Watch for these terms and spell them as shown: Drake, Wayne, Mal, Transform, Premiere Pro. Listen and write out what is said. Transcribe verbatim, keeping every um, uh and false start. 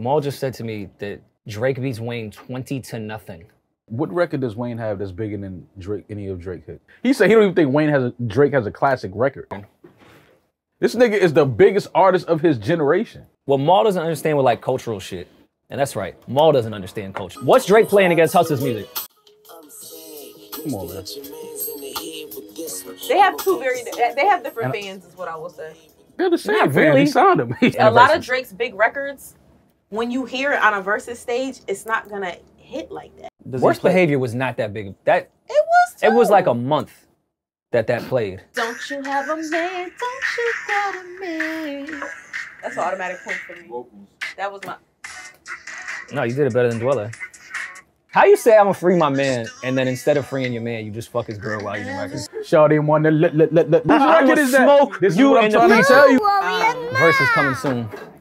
Mal just said to me that Drake beats Wayne twenty to nothing. What record does Wayne have that's bigger than Drake, any of Drake hits? He said he don't even think Wayne has a, Drake has a classic record. This nigga is the biggest artist of his generation. Well, Mal doesn't understand with like cultural shit. And that's right, Mal doesn't understand culture. What's Drake playing against Hustle's music? Come on, man. They have two very, they have different fans is what I will say. They're the same Not really. Sound amazing. A lot of Drake's big records, when you hear it on a versus stage, it's not gonna hit like that. Does Worst Behavior was not that big. That it was. Too. It was like a month that that played. Don't you have a man? Don't you got a man? That's an automatic point for me. Vocals. That was my. No, you did it better than Dweller. How you say I'm gonna free my man, and then instead of freeing your man, you just fuck his girl while you're in records? Y'all didn't want to let let let let. Whose record is that? Smoke. This is what I'm trying to tell you. Versus coming soon.